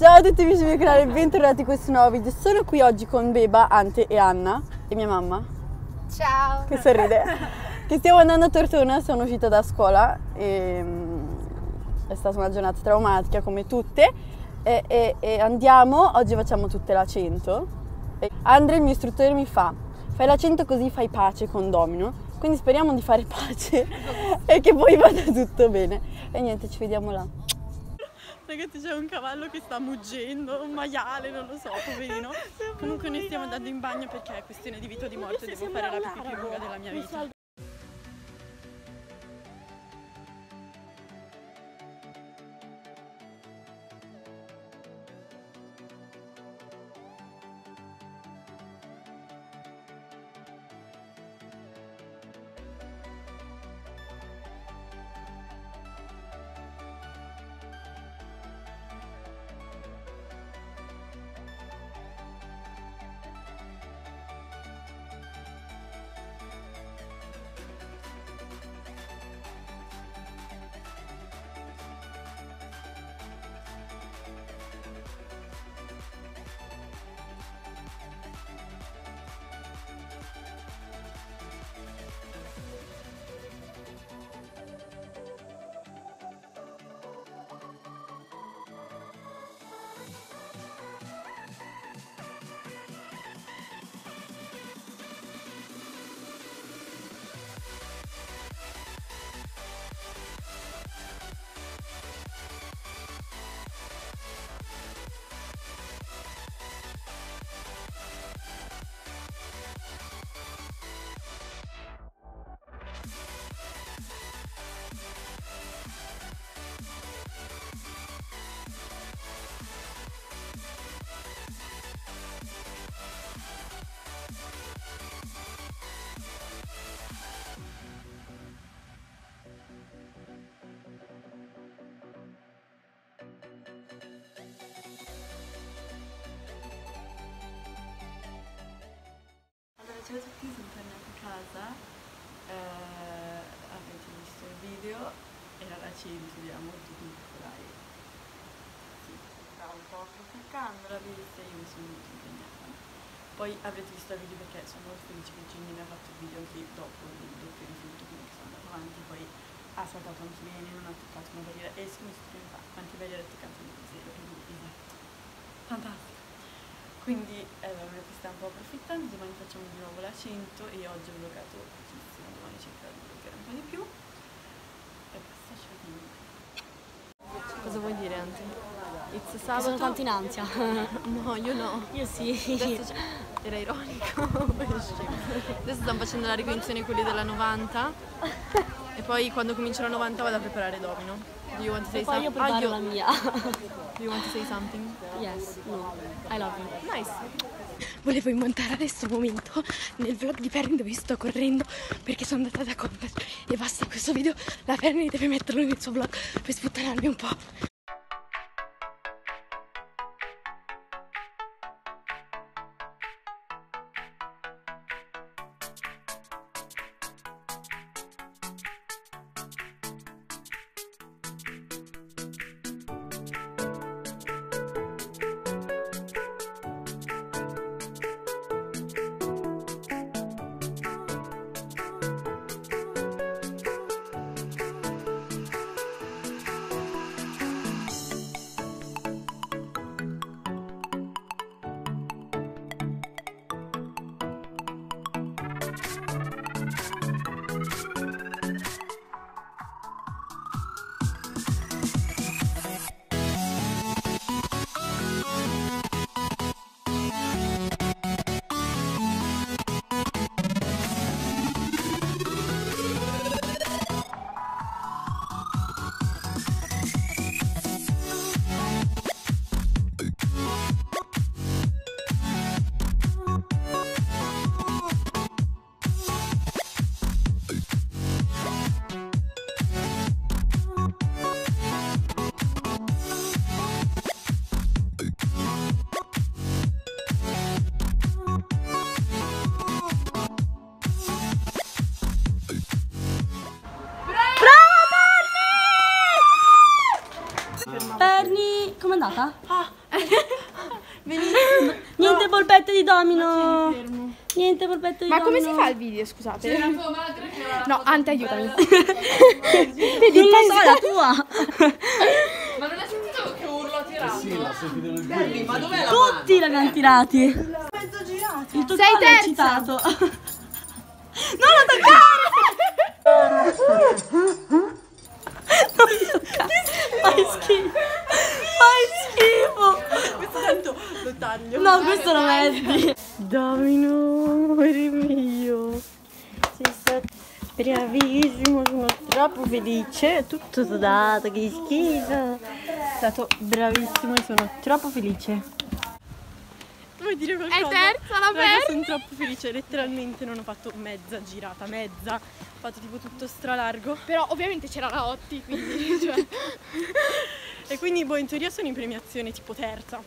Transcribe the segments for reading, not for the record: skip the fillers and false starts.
Ciao a tutti amici del mio canale, bentornati in questo nuovo video. Sono qui oggi con Beba, Ante e Anna e mia mamma. Ciao! Che sorride. Che stiamo andando a Tortona, sono uscita da scuola e è stata una giornata traumatica come tutte e andiamo, oggi facciamo tutte la 100. Andrea, il mio istruttore, mi fa: fai la 100 così fai pace con Domino. Quindi speriamo di fare pace e che poi vada tutto bene. E niente, ci vediamo là. Ragazzi, c'è un cavallo che sta muggendo, un maiale, non lo so, poverino. Comunque noi stiamo andando in bagno perché è questione di vita o di morte, devo fare la pipì più lunga della mia vita. Ciao a tutti, sono tornata a casa, avete visto il video, era la 100, era molto piccola e sì, stavo un po' attaccando la vista e io mi sono molto impegnata. Poi avrete visto il video perché sono molto felice che Jenny mi ha fatto il video anche dopo il doppio rifiuto, quindi sono andata avanti, poi ha saltato anche bene, non ha toccato una barriera e sono stata quante barriere ha toccato un zero, quindi esatto, fantastico. Quindi l'avrete sta un po' approfittando, domani facciamo di nuovo la 100 e oggi ho vlogato pochissimo, domani cercherò di vlogare un po' di più. E basta, ci vediamo. Cosa vuoi dire, Ante? It's sabato. Sono tanto in ansia. No, io no. Io sì. Era ironico. Adesso stanno facendo la ricognizione quelli della 90 e poi quando comincio la 90 vado a preparare Domino. Do you want to say something? Poi io preparo la mia. Do you want to say something? Yes, no. I love you. Nice. Volevo immontare adesso un momento nel vlog di Perni dove sto correndo perché sono andata da Compass e basta questo video, la Perni deve metterlo nel suo vlog per sputtanarmi un po'. Com'è andata? Ah. Benissimo. Niente no. Polpette di domino. Niente polpette di domino. Ma come si fa il video, scusate? C'era tua madre che era no, Ante, aiutami. Non la so, la tua. Ma non hai sentito che urlo ha tirato? Sì, l'ho sentito nel video. Ma dov'è la mano? Tutti l'abbiamo tirati. Mezzo girato. Il tuo sei citato. Non attaccare! Non toccare. Fai schifo. Fai schifo. Questo tanto lo taglio. No, questo lo metti. Domino, amore mio. Sei stato bravissimo, sono troppo felice. Tutto sudato, che schifo. Sei stato bravissimo e sono troppo felice. Vuoi dire qualcosa? È terza la Perni. Sono troppo felice, letteralmente non ho fatto mezza girata, mezza. Ho fatto tipo tutto stralargo. Però ovviamente c'era la Otti, quindi cioè. E quindi boh, in teoria sono in premiazione tipo terza.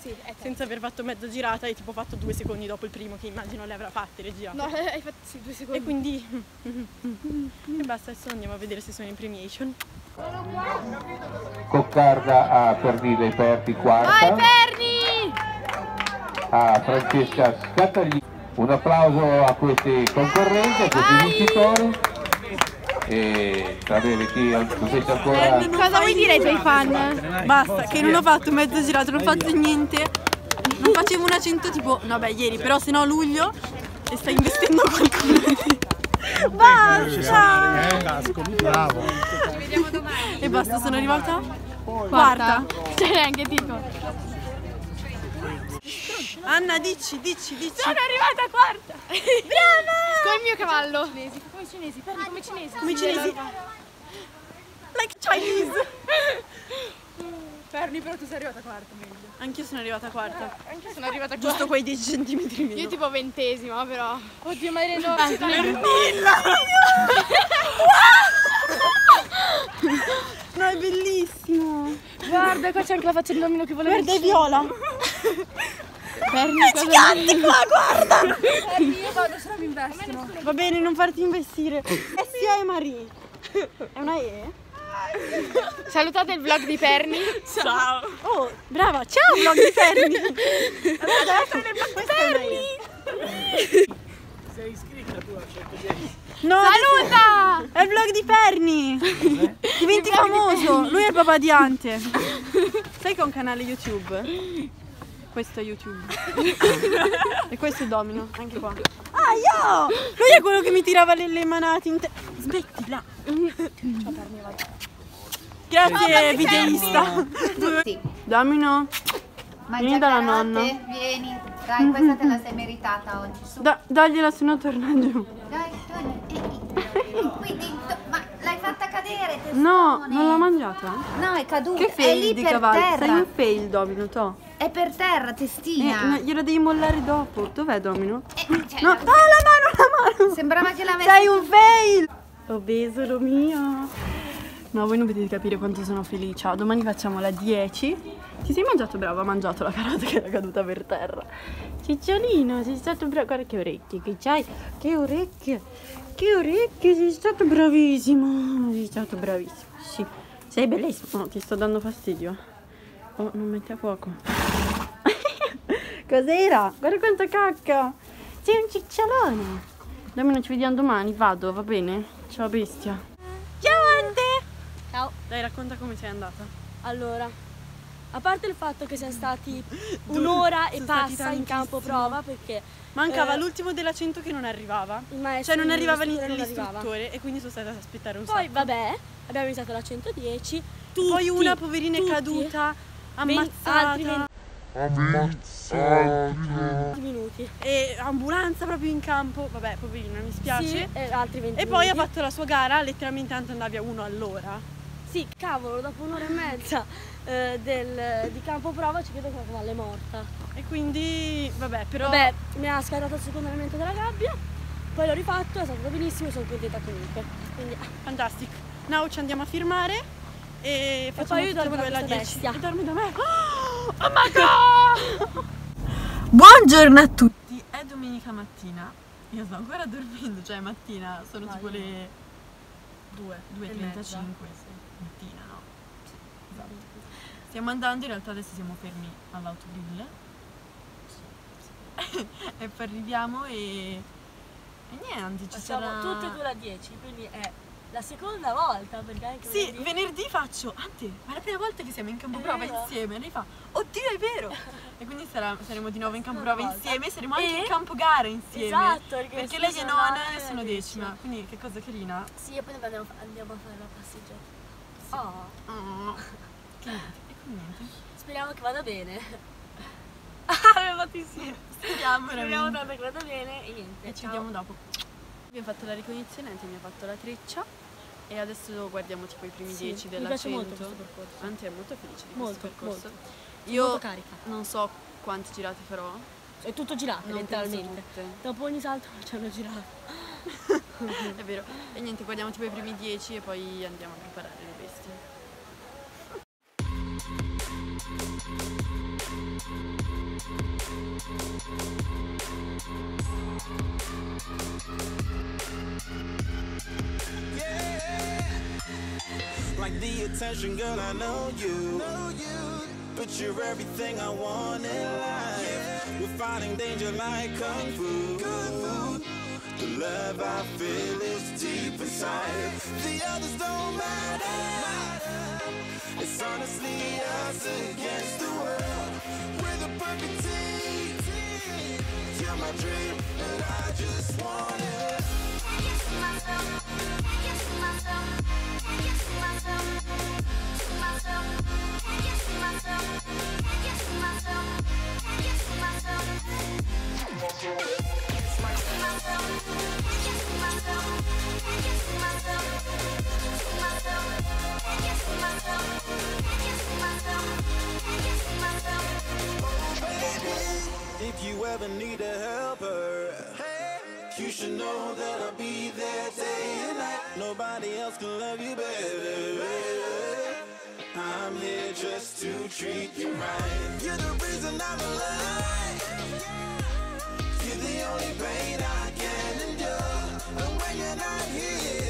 Sì, è terza. Senza aver fatto mezza girata e tipo fatto 2 secondi dopo il primo, che immagino le avrà fatte le girate. No, hai fatto sì, 2 secondi. E quindi e basta, adesso andiamo a vedere se sono in premiation. Coccarda a Pernile Perti quarta. Vai Perni! A Francesca Scattagli. Un applauso a questi concorrenti, a questi vincitori. E sapete chi potete ancora. Cosa vuoi dire ai tuoi fan? Basta, che non ho fatto mezzo girato, non faccio niente. Non facevo una 100 tipo, no beh ieri, però se no luglio e stai investendo qualcuno. Basta! Bravo! Ci vediamo domani. E basta, sono arrivata? Quarta. C'è neanche tipo. Anna, dici. Sono arrivata quarta. Brava! Con il mio cavallo. Come cinesi, parli come cinesi. Like Chinese. Perni, però tu sei arrivata quarta, meglio. Anch'io sono arrivata quarta. Anch'io sono arrivata quarta. Giusto quei 10 centimetri meno. Io tipo 20ª, però. Oddio, ma ero Pernilla! No, è bellissimo. Guarda, qua c'è anche la faccia di Domino che voleva. Guarda, è viola. Perni, giganti qua, guarda! Perni, io vado, se no mi investono. Va bene, non farti investire. È Sia e Marie. È una E? Salutate il vlog di Perni. Ciao. Oh, brava, ciao vlog di Perni. Allora, Perni. Sei iscritta tu a 110? No, saluta! È il vlog di Perni. Diventi famoso. Lui è il papà di Ante. Sai che ho un canale YouTube? Questo è YouTube. E questo è Domino, anche qua. Ah, io! Lui è quello che mi tirava le manate in te. Smettila! Ciao Perni, vai. Grazie, oh, videista. Sì. Domino, vieni dalla nonna. Vieni, dai, questa te la sei meritata oggi. Dagliela, se no torna giù. Dai, torna. Qui dentro, ma l'hai fatta cadere? No, non l'ho mangiata. No, è caduta. Che fail è lì di cavallo. Sei un fail, Domino, to. È per terra, testina. No, glielo devi mollare dopo. Dov'è Domino? Cioè, no, la mano! Sembrava che l'avessi. Sei un fail! Obeso lo mio. No, voi non potete capire quanto sono felice. Domani facciamo la 10. Ti sei mangiato, bravo, ha mangiato la carota che era caduta per terra. Cicciolino, sei stato bravo. Guarda che orecchie che c'hai. Che orecchie. Che orecchie, sei stato bravissimo. Sei stato bravissimo, sì. Sei bellissimo. No, ti sto dando fastidio. Oh, non mette a fuoco. Cos'era? Guarda quanta cacca. Sei un cicciolone. Domino, ci vediamo domani. Vado, va bene? Ciao bestia. Ciao Ante. Ciao. Dai, racconta come sei andata. Allora, a parte il fatto che siamo stati un'ora e passa in campo prova, perché mancava l'ultimo della 100 che non arrivava. Cioè non arrivava l'istruttore e quindi sono stata ad aspettare un sacco. Poi vabbè, abbiamo iniziato la 110. Poi una poverina è caduta. Ammazzata 20 minuti e ambulanza proprio in campo, vabbè poverina, mi spiace, sì, altri 20 e poi minuti. Ha fatto la sua gara, letteralmente tanto andavi a 1 all'ora. Sì, cavolo, dopo 1 ora e mezza di campo prova ci vedo che la cavallo è morta e quindi vabbè, però vabbè, mi ha scattato il secondo elemento della gabbia, poi l'ho rifatto, è stato benissimo e sono contenta comunque, quindi fantastic. Now ci andiamo a firmare e facciamo io dormo quella 10 e dormi da me. Oh my god! Buongiorno a tutti, è domenica mattina, io sto ancora dormendo, cioè mattina sono tipo le 2:35 mattina, no? Sì, esatto. Stiamo andando, in realtà adesso siamo fermi all'autogrill. E poi arriviamo e niente, ci sarà... Siamo tutte e due la 10, quindi è la seconda volta, perché anche sì, venerdì faccio, Ante, ma è la prima volta che siamo in campoprova insieme. E lei fa, oddio è vero! E quindi saremo di nuovo in campoprova insieme, saremo anche in campo gara insieme. Esatto, perché lei è nona e sono decima, quindi che cosa carina. Sì, e poi andiamo a fare la passeggiata. Sì. Oh. Che niente. Speriamo che vada bene. Speriamo tanto che vada bene e niente. E ci vediamo dopo. Abbiamo fatto la ricognizione, Ante mi ha fatto la treccia e adesso guardiamo tipo i primi 10 della 100. Mi piace molto questo percorso. Ante è molto felice di questo percorso. Molto. Io molto carica. Non so quante girate farò. È tutto girato letteralmente. Dopo ogni salto c'è una girata. È vero. E niente, guardiamo tipo i primi 10 e poi andiamo a preparare le bestie. Like the attention, girl, I know you. But you're everything I want in life. We're fighting danger like kung fu. The love I feel is deep inside. The others don't matter. It's honestly us against the world. We're the perfect team. You're my dream, and I just want it. Can't get to myself. Can't get to myself. Can't get to myself. To myself. Can't get to myself. Can't get to myself. Can't get to myself. It's my to myself. Can't get to myself. Can't get to myself. To myself. Can't get to myself. Can't get to myself. Can't get to myself. Oh baby. If you ever need a helper, hey, you should know that I'll be there day and night. Nobody else can love you better. I'm here just to treat you right. You're the reason I'm alive. You're the only pain I can endure. And when you're not here.